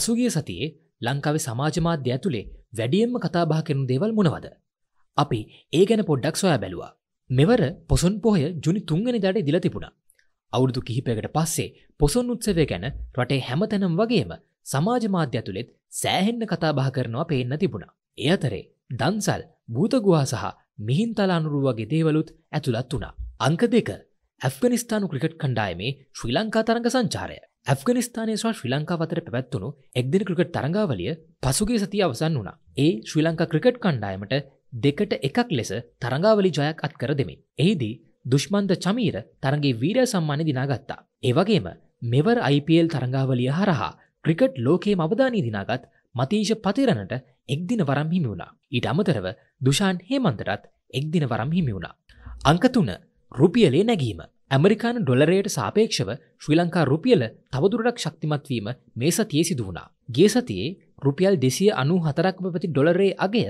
පසුගිය සතියේ ලංකාවේ සමාජ මාධ්‍ය ඇතුලේ වැඩියෙන්ම කතා බහ කරන දේවල් මොනවද? අපි ඒ ගැන පොඩ්ඩක් සොයා බැලුවා. මෙවර පොසොන් පොහොය ජුනි 3 වෙනිදාට ඉදලා තිබුණා. අවුරුදු කිහිපයකට පස්සේ පොසොන් උත්සවය ගැන රටේ හැමතැනම වගේම සමාජ මාධ්‍ය ඇතුලෙත් සෑහෙන්න කතා බහ කරනවා පේන්න තිබුණා. ඒ අතරේ දන්සල්, භූත ගුහා සහ මිහින්තලා අනුරු වගේ දේවලුත් ඇතුළත් වුණා. අංක 2 ඇෆ්ගනිස්තානු ක්‍රිකට් කණ්ඩායමේ ශ්‍රී ලංකා තරඟ සංචාරය. ඇෆ්ගනිස්තානයේ සහ ශ්‍රී ලංකාව අතර පැවැත්වුණු එක්දින ක්‍රිකට් තරඟාවලිය පසුගිය සතියේ අවසන් වුණා. ඒ ශ්‍රී ලංකා ක්‍රිකට් කණ්ඩායමට 2-1 ලෙස තරඟාවලි ජයක් අත්කර දෙමින් එහිදී දුෂ්මන්ත චමීර තරඟේ වීරය සම්මානය දිනාගත්තා. ඒ වගේම මෙවර IPL තරඟාවලිය හරහා ක්‍රිකට් ලෝකයේම අවධානය දිනාගත් මතීෂ පතිරණට එක්දින වරම් හිමි වුණා. ඊට අමතරව දුෂාන් හේමන්තටත් එක්දින වරම් හිමි වුණා. අංක 3 රුපියලේ නැගීම. ඇමරිකානු ඩොලරයට සාපේක්ෂව ශ්‍රී ලංකා රුපියල තවදුරටත් ශක්තිමත් වීම මේ සතියේ සිදු වුණා. ගිය සතියේ රුපියල් 294ක් ප්‍රති ඩොලරේ අගය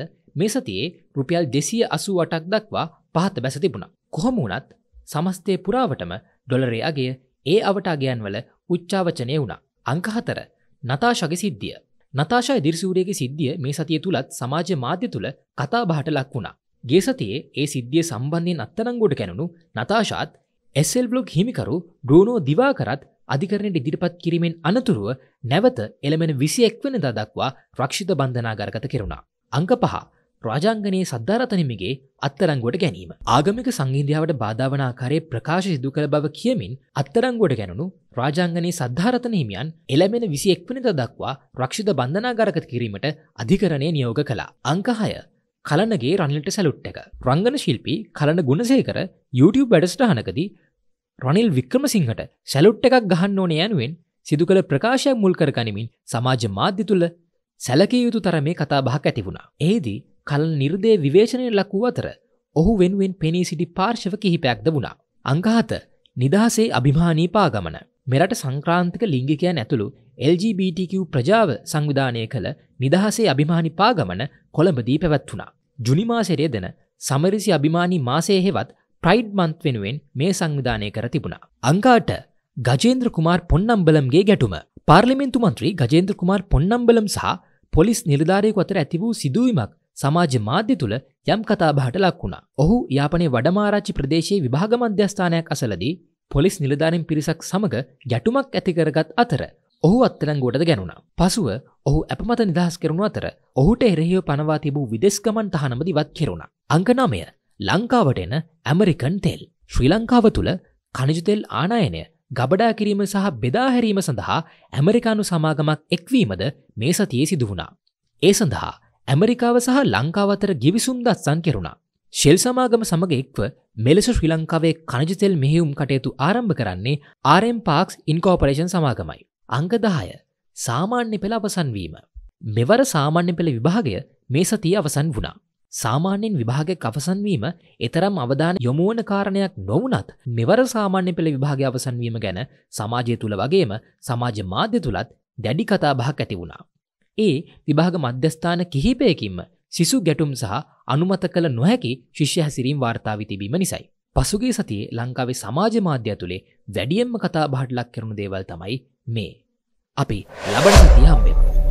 මේ සතියේ රුපියල් 288ක් දක්වා පහත බැස තිබුණා. කොහොම වුණත් සමස්තය පුරාවටම ඩොලරේ අගය ඒ අවට අගයන් වල උච්චාවචනය වුණා. අංක 4 නතාෂාගේ සිද්ධිය. නතාෂා එදිරිසූරියගේ සිද්ධිය මේ සතිය තුලත් සමාජ මාධ්‍ය තුල කතා බහට ලක් වුණා. ගිය සතියේ ඒ සිද්ධිය සම්බන්ධයෙන් අත්අඩංගුවට ගැනුණු නතාෂාත් SL බ්ලොග් හිමිකරු බ්‍රූනෝ දිවාකරත් අධිකරණයට ඉදිරිපත් කිරීමෙන් අනතුරුව නැවත එළමෙන 21 වෙනිදා දක්වා රක්ෂිත බන්ධනාගාරගත කෙරුණා. අංක 5 රාජාංගනයේ සද්ධාරතන හිමිගේ අත්තරංගුවට ගැනීම. ආගමික සංහිඳියාවට බාධා වන ආකාරයේ ප්‍රකාශ සිදු කළ බව කියමින් අත්තරංගුවට ගැනුණු රාජාංගනයේ සද්ධාරතන හිමියන් එළමෙන 21 වෙනිදා දක්වා රක්ෂිත බන්ධනාගාරගත කිරීමට අධිකරණය නියෝග කළා. අංක 6 කලනගේ රනිල්ට සැලුට් එක. රංගන ශිල්පී කලන ගුණසේකර YouTube වැඩසටහනකදී රනිල් වික්‍රමසිංහට සැලුට් එකක් ගහන්න ඕනේ යනුවෙන් සිදු කළ ප්‍රකාශයක් මුල් කරගනිමින් සමාජ මාධ්‍ය තුල සැලකිය යුතු තරමේ කතා බහක් ඇති වුණා. එෙහිදී කලන නිර්දේ විවේචනයේ ලක් වූ අතර ඔහු වෙනුවෙන් පෙනී සිටි පාර්ශව කිහිපයක්ද වුණා. අංක 7 නිදහසේ අභිමානී පාගමන. මෙරට සංක්‍රාන්තික ලිංගිකයන් ඇතුළු LGBTIQ ප්‍රජාව සංවිධානය කළ නිදහසේ අභිමානී පාගමන කොළඹදී පැවැත්වුණා. ජුනි මාසයේ දෙන සමරිසි අභිමානී මාසයේ හෙවත් ප්‍රයිඩ් මන්ත් වෙනුවෙන් මේ සංවිධානය කර තිබුණා. අංක 8 ගජේන්ද්‍ර කුමාර් පොන්නම්බලම්ගේ ගැටුම. පාර්ලිමේන්තු මන්ත්‍රී ගජේන්ද්‍ර කුමාර් පොන්නම්බලම් සහ පොලිස් නිලධාරියෙකු අතර ඇති වූ සිදුවීමක් සමාජ මාධ්‍ය තුල යම් කතාබහට ලක් වුණා. ඔහු යාපනයේ වඩමාරච්චි ප්‍රදේශයේ විභාග මධ්‍යස්ථානයක් අසලදී පොලිස් නිලධාරීන් පිරිසක් සමග ගැටුමක් ඇති කරගත් අතර ඔහු අත්අඩංගුවට ගැනුණා. පසුව ඔහු අපමත නිදහස් කෙරුණු අතර ඔහුට එරෙහිව පනවා තිබූ විදේශ ගමන් තහනම දිවත් කෙරුණා. අංක 9 ලංකාවට එන ඇමරිකන් තෙල්. ශ්‍රී ලංකාව තුල ඛනිජ තෙල් ආනයනය ගබඩා කිරීම සහ බෙදා හැරීම සඳහා ඇමරිකානු සමාගමක් එක්වීමද මේ සතියේ සිදු වුණා. ඒ සඳහා ඇමරිකාව සහ ලංකාව අතර ගිවිසුම් දස්සන් කෙරුණා. ශෙල් සමාගම සමග එක්ව මෙලෙස ශ්‍රී ලංකාවේ ඛනිජ තෙල් මෙහෙයුම් කටයුතු ආරම්භ කරන්නේ RM Parks Incorporation සමාගමයි. අංක 10 සාමාන්‍ය පෙළ අවසන් වීම. මෙවර සාමාන්‍ය පෙළ විභාගය මේ සතියේ අවසන් වුණා. සාමාන්‍යයෙන් විභාගයක අවසන් වීම ඊතරම් අවධානය යොමු වන කාරණයක් නොවුණත් මෙවර සාමාන්‍ය පෙළ විභාගය අවසන් වීම ගැන සමාජය තුල වගේම සමාජ මාධ්‍ය තුලත් දැඩි කතා බහක් ඇති වුණා. ඒ විභාග මධ්‍යස්ථාන කිහිපයකින්ම සිසු ගැටුම් සහ අනුමත කළ නොහැකි ශිෂ්‍ය හැසිරීම් වාර්තා වී තිබීම නිසායි. පසුගිය සතියේ ලංකාවේ සමාජ මාධ්‍ය ඇතුලේ වැඩියෙන්ම කතා බහට ලක් කරන දේවල් තමයි මේ. අපි ලබන සතිය හම්බෙමු.